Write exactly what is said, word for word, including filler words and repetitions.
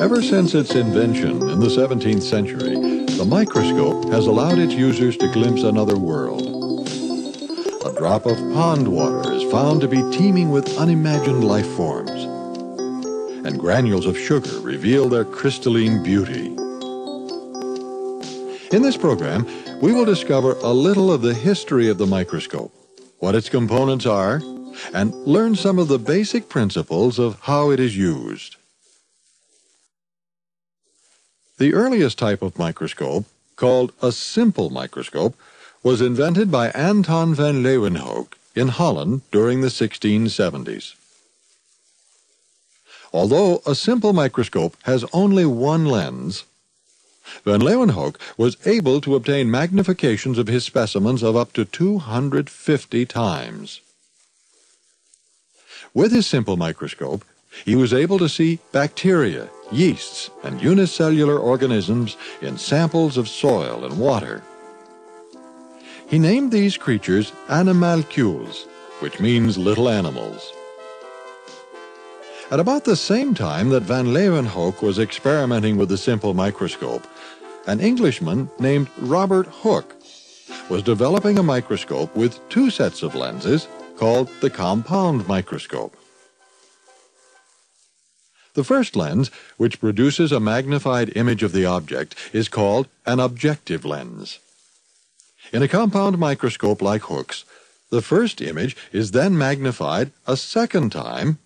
Ever since its invention in the seventeenth century, the microscope has allowed its users to glimpse another world. A drop of pond water is found to be teeming with unimagined life forms, and granules of sugar reveal their crystalline beauty. In this program, we will discover a little of the history of the microscope, what its components are, and learn some of the basic principles of how it is used. The earliest type of microscope, called a simple microscope, was invented by Anton van Leeuwenhoek in Holland during the sixteen seventies. Although a simple microscope has only one lens, van Leeuwenhoek was able to obtain magnifications of his specimens of up to two hundred fifty times. With his simple microscope, he was able to see bacteria, yeasts, and unicellular organisms in samples of soil and water. He named these creatures animalcules, which means little animals. At about the same time that van Leeuwenhoek was experimenting with the simple microscope, an Englishman named Robert Hooke was developing a microscope with two sets of lenses called the compound microscope. The first lens, which produces a magnified image of the object, is called an objective lens. In a compound microscope like Hooke's, the first image is then magnified a second time